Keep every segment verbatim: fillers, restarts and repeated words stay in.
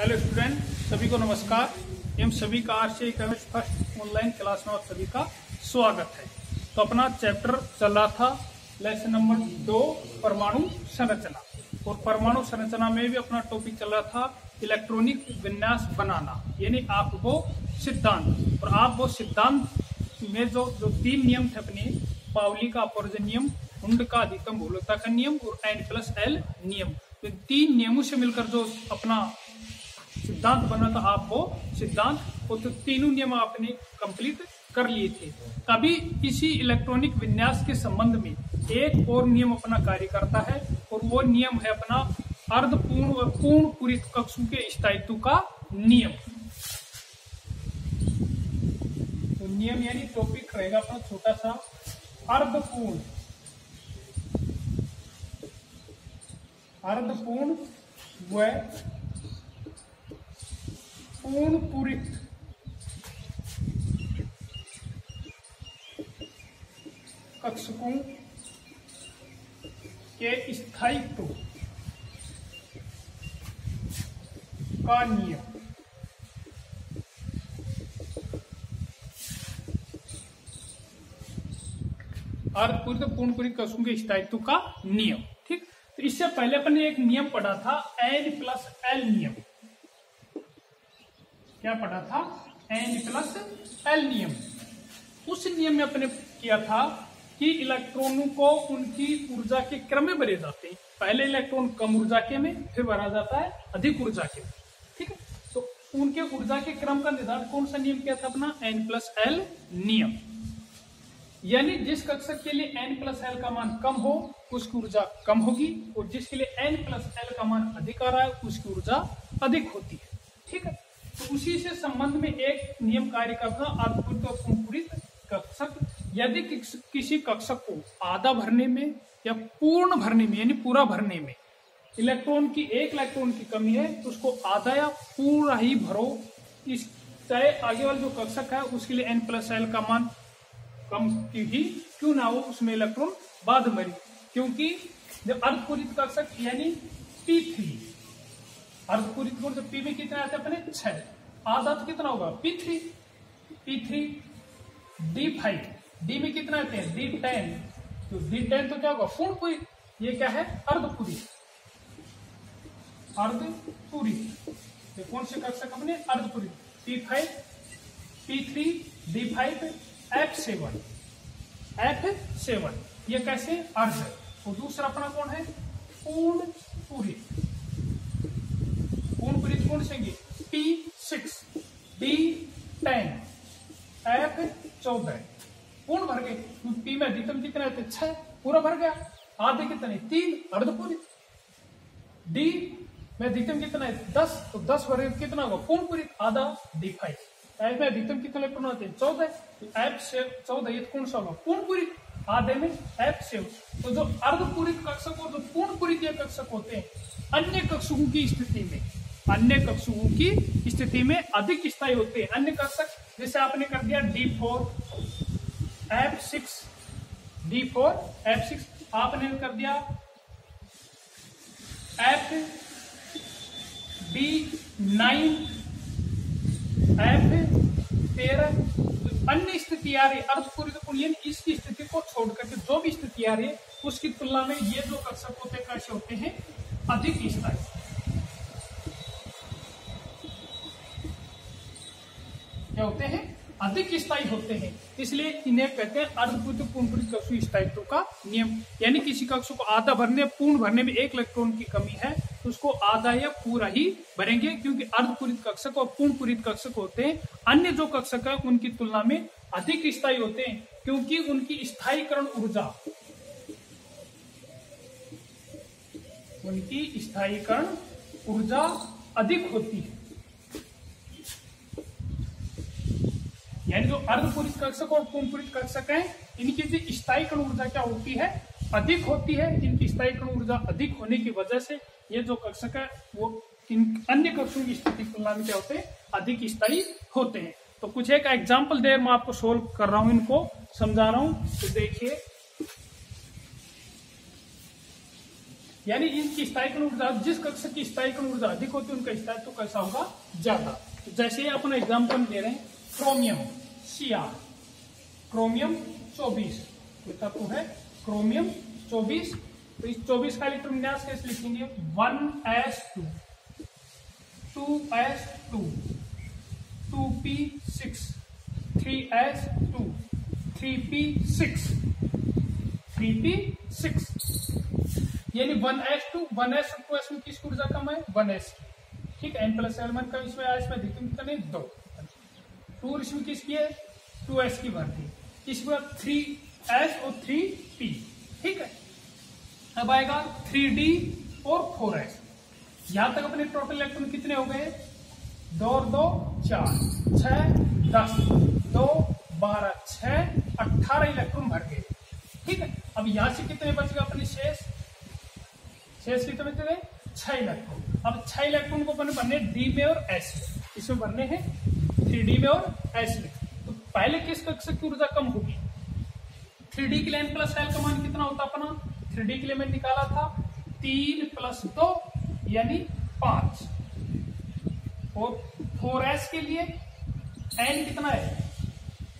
Hello student, सभी को नमस्कार। एम सभी का आर से इकोनॉमिक्स फर्स्ट ऑनलाइन क्लास में आप सभी का स्वागत है। तो अपना चैप्टर चल रहा था लेसन नंबर दो, परमाणु संरचना। और परमाणु संरचना में भी अपना टॉपिक चल रहा था इलेक्ट्रॉनिक विन्यास बनाना, यानी आप वो सिद्धांत। और आप वो सिद्धांत में जो जो तीन नियम थे अपने, पावली का अपवर्जन नियम, हुंड का अधिकतम बहुलता का नियम और एन प्लस एल नियम, तो तीन नियमों से मिलकर जो अपना सिद्धांत बना था, आप वो सिद्धांत और तो तीनों नियम आपने कंप्लीट कर लिए थे। अभी इसी इलेक्ट्रॉनिक विन्यास के संबंध में एक और नियम अपना कार्य करता है, और वो नियम है अपना अर्धपूर्ण और पूर्ण पूरित कक्षों के स्थायित्व का नियम। तो नियम यानी टॉपिक रहेगा अपना छोटा सा अर्धपूर्ण अर्धपूर्ण व पूर्ण पूरित कक्षकों के स्थायित्व का नियम। अर्धपूरित पूर्ण पूरित कक्षकों के स्थायित्व का नियम, ठीक। तो इससे पहले अपन ने एक नियम पढ़ा था एन प्लस एल नियम। क्या पढ़ा था? एन प्लस एल नियम। उस नियम में अपने किया था कि इलेक्ट्रॉनों को उनकी ऊर्जा के क्रम में भरे जाते हैं। पहले इलेक्ट्रॉन कम ऊर्जा के में, फिर भरा जाता है अधिक ऊर्जा के, ठीक है। तो उनके ऊर्जा के क्रम का निर्धारण कौन सा नियम किया था अपना? एन प्लस एल नियम। यानी जिस कक्षक के लिए एन प्लस एल का मान कम हो उसकी ऊर्जा कम होगी, और जिसके लिए एन प्लस एल का मान अधिक आ रहा है उसकी ऊर्जा अधिक होती है, ठीक है। तो उसी से संबंध में एक नियम कार्य करता अर्धपूरित और पूर्ण पूरित कक्षक। यदि किसी कक्षक को आधा भरने में या पूर्ण भरने में, यानी पूरा भरने में इलेक्ट्रॉन की एक इलेक्ट्रॉन की कमी है, तो उसको आधा या पूरा ही भरो। इस चाहे आगे वाला जो कक्षक है उसके लिए एन प्लस एल का मान कम की ही क्यों ना हो, उसमें इलेक्ट्रॉन बाद मरी, क्योंकि जब अर्धपूरित कक्षक यानी पी थ्री, अर्धपूरित कोण जब पी में कितना आते हैं अपने छह, आधा तो कितना होगा p three p three d five, d में कितना आते हैं डी टेन, तो डी टेन तो क्या होगा पूर्ण पूरित। ये क्या है? अर्धपूरित अर्धपूरित ये कौन से कक्षक अपने? अर्धपूरित। P five p three d five f seven f seven ये कैसे अर्ध, और दूसरा अपना कौन है? पूर्ण पूरित। पूर्ण पूरित कौन से होंगे? P six d ten f चौदह। पूर्ण भर गए, पी में अधिकतम कितना है छह, पूरा भर गया, आधे कितने तीन अर्धपूरित। डी में अधिकतम कितना है दस, तो दस भर गए कितना होगा पूर्ण पूरित, आधा डी फाइव। एफ में अधिकतम कितने होते हैं चौदह, एफ से चौदह ये कौन सा होगा पूर्ण पूरित, आधे में एफ से। तो जो अर्धपूरित कक्षक और जो पूर्ण पूरित कक्षक होते हैं अन्य कक्षकों की स्थिति में अन्य कक्षकों की स्थिति में अधिक स्थायी होते हैं। अन्य कक्षक जैसे आपने कर दिया d four f six d four f six, आपने कर दिया एफ बी नाइन एफ तेरह। अन्य स्थिति आ रही अर्धपूरित, इसकी स्थिति को छोड़ करके जो भी स्थिति आ रही है उसकी तुलना में ये जो कक्षक होते हैं कैसे होते हैं? अधिक स्थायी। होते हैं अधिक स्थायी होते हैं, इसलिए इन्हें कहते हैं अर्धपूरित पूर्ण पूरित कक्षीय स्थायित्व का नियम। यानी किसी कक्ष को आधा भरने पूर्ण भरने में एक इलेक्ट्रॉन की कमी है तो उसको आधा या पूरा ही भरेंगे, क्योंकि अर्धपूरित कक्षक और पूर्ण पूरित कक्षक होते हैं अन्य जो कक्षक है उनकी तुलना में अधिक स्थायी होते हैं, क्योंकि उनकी स्थायीकरण ऊर्जा उनकी स्थायीकरण ऊर्जा अधिक होती है। यानी जो अर्धपूरित कक्षक और पूर्ण पूरित कक्षक हैं इनकी जो स्थायीकरण ऊर्जा क्या होती है? अधिक होती है। इनकी स्थायीकरण ऊर्जा अधिक होने की वजह से ये जो कक्षक है वो इन अन्य कक्षकों की स्थिति की तुलना में क्या होते हैं? अधिक स्थायी होते हैं। तो कुछ एक एग्जाम्पल दे मैं आपको सोल्व कर रहा हूं, इनको समझा रहा हूं। तो देखिए यानी इनकी स्थायी ऊर्जा, जिस कक्ष की स्थायी ऊर्जा अधिक होती है उनका स्थायित्व कैसा होगा, ज्यादा। तो जैसे अपन एग्जाम्पल दे रहे हैं क्रोमियम सीआर, क्रोमियम चौबीस तो है क्रोमियम चौबीस। तो इस चौबीस का इलेक्ट्रॉन विन्यास कैसे लिखेंगे, one s two, two s two, two p six, three s two, three p six, three p six. यानी one s two, one s और टू एस में किसकी ऊर्जा कम है, वन एस की, ठीक है। एन प्लस एलमन का इसमें इसमें अधिकतम नहीं, दो टू इसमें किसकी है, टू एस की भर्ती। इसमें थ्री एस और थ्री पी, ठीक है। अब आएगा थ्री डी और फोर एस। यहां तक अपने टोटल इलेक्ट्रॉन कितने हो गए, दो और दो चार, छह दस, दो बारह, छह अट्ठारह इलेक्ट्रॉन भर गए, ठीक है। अब यहां से कितने बच गए अपने, शेष शेष कितने बच गए, छह इलेक्ट्रॉन। अब छह इलेक्ट्रॉन को अपने बनने डी में और एस में, इसमें बनने हैं थ्री डी में और एस में। तो पहले किस कक्ष की ऊर्जा कम होगी, थ्री डी के लिए एन प्लस एल का मान कितना होता अपना, थ्री डी के लिए मैंने निकाला था तीन प्लस दो यानी पांच, और फोर एस के लिए एन कितना है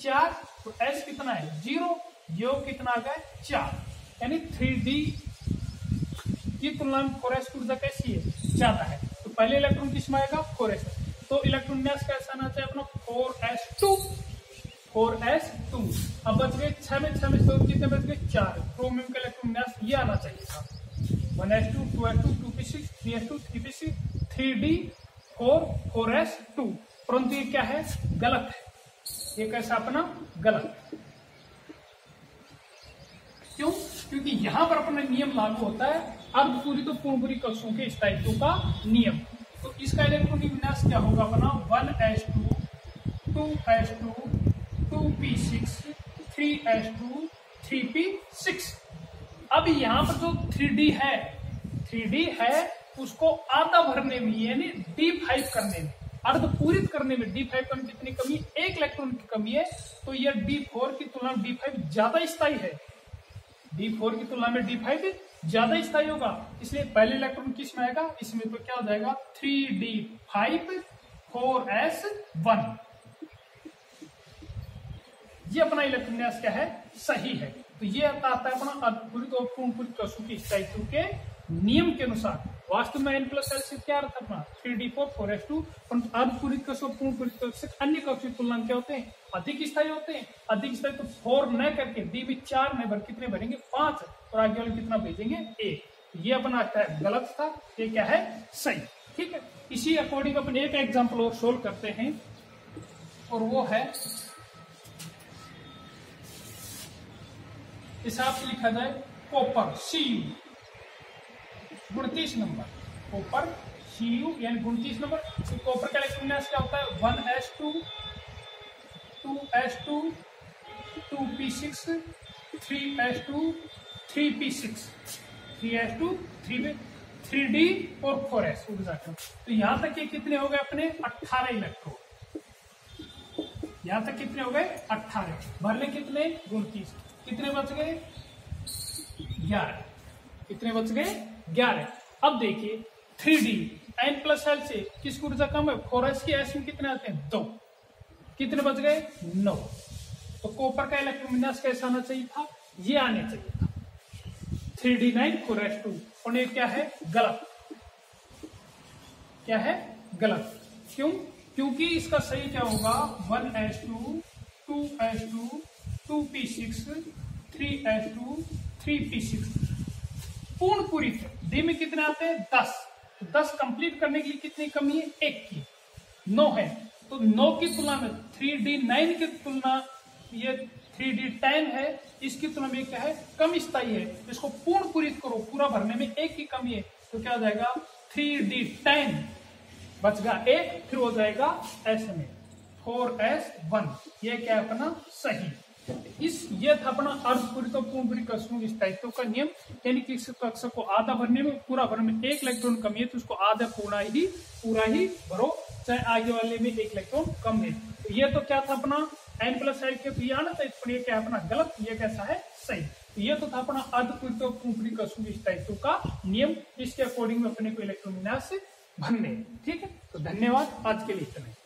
चार, तो एस कितना है जीरो, योग कितना आ गया चार। यानी थ्री डी की तुलना में फोर एस की ऊर्जा कैसी है, ज्यादा है। तो पहले इलेक्ट्रॉन किसमें आएगा, फोर एस। तो इलेक्ट्रॉन विन्यास कैसा आना चाहिए अपना, four s two, four s two. अब बच गए छह में, छह में से कितने बच गए, चार। क्रोमियम का इलेक्ट्रॉन विन्यास ये आना चाहिए था, one s two, two s two, two p six, three s two, three p six, three d, four, four s two. परंतु ये क्या है, गलत है। ये कैसा अपना गलत है, क्यों, क्योंकि यहां पर अपना नियम लागू होता है अर्धपूरी तो पूर्णपूरी कक्षों के स्थायित्व का नियम। तो इसका इलेक्ट्रॉनिक विन्यास क्या होगा अपना, one s two, two s two, two p six, three s two, three p six. अब यहाँ पर जो थ्री डी है, थ्री डी है उसको आधा भरने में यानी डी फाइव करने में, अर्ध पूरित करने में डी फाइव करने कितनी कमी है, एक इलेक्ट्रॉन की कमी है। तो यह डी फोर की तुलना में डी फाइव ज्यादा स्थायी है, डी फोर की तुलना में डी फाइव ज्यादा स्थायी होगा, इसलिए पहले इलेक्ट्रॉन किस में आएगा, इसमें। तो क्या हो जाएगा, three d five, four s one. ये अपना इलेक्ट्रॉन विन्यास क्या है, सही है। तो ये आता है अपना अर्धपूरित और पूर्णपूरित कक्षों के स्थायित्व के नियम के अनुसार। वास्तव में एन प्लस एल से क्या अर्थ अपना, three d four four s two. परंतु अर्धपूरित कक्ष और पूर्णपूरित कक्ष अन्य कक्ष की तुलना में क्या होते हैं, अधिक स्थायी होते हैं। अधिक स्थायी तो फोर न करके डी भी चार में भर कितने भरेंगे, पांच, और आगे वाले कितना भेजेंगे, एक। ये अपना गलत था, ये क्या है सही, ठीक है। इसी अकॉर्डिंग अपन एक एग्जाम्पल और सोल्व करते हैं, और वो है हिसाब से लिखा जाए कॉपर सी यू, उनतीस नंबर कॉपर सी यू यानी उनतीस नंबर। तो कॉपर का इलेक्ट्रॉन विन्यास क्या होता है, one s two, two s two, two p six, three s two, three p six, three s two, three p, three d और फोर एस ऊर्जा। तो यहां तक ये कितने हो गए अपने, अट्ठारह इलेक्ट्रॉन। यहां तक कितने हो गए, अट्ठारह, भरने कितने, उनतीस। कितने बच गए, ग्यारह। कितने बच गए, ग्यारह। अब देखिए three d n plus l से किसकी ऊर्जा कम है, फोर एस की। एस में कितने आते हैं, दो। कितने बच गए, नौ। तो कॉपर का इलेक्ट्रॉन विन्यास कैसा आना चाहिए था, ये आने चाहिए था three d nine, four s two. और ये क्या है, गलत। क्या है, गलत। क्यों, क्योंकि इसका सही क्या होगा, one s two, two s two, two p six, three s two, three p six. पूर्ण पूरी डी में कितने आते हैं, दस। दस कंप्लीट करने के लिए कितनी कमी है, एक की, नौ है। तो नौ की तुलना में थ्री डी नाइन की तुलना, ये थ्री डी टेन है, इसकी तुलना में क्या है, कम स्थायी है। इसको पूर्ण पूरी करो, पूरा भरने में एक की कमी है। तो क्या हो जाएगा, थ्री डी टेन बच गया एक, फिर हो जाएगा एस में फोर एस वन। ये क्या है अपना सही। इस ये था अपना अर्धपूरित और पूर्णपूरित कक्षों के स्थायित्व का नियम, यानी कि कक्ष को आधा भरने में, पूरा भरने में एक इलेक्ट्रॉन कमी है तो उसको आधा पूरा ही पूरा ही भरो, चाहे आगे वाले में एक इलेक्ट्रॉन कम है। तो ये तो क्या था अपना एन प्लस एल के पी आना तो इसमें ये क्या अपना गलत, ये कैसा है सही। तो ये तो था अपना अर्धकुरित सूजिश टाइप का नियम, इसके अकॉर्डिंग में अपने को इलेक्ट्रोविन्यास बनने। ठीक है, तो धन्यवाद, आज के लिए इतना।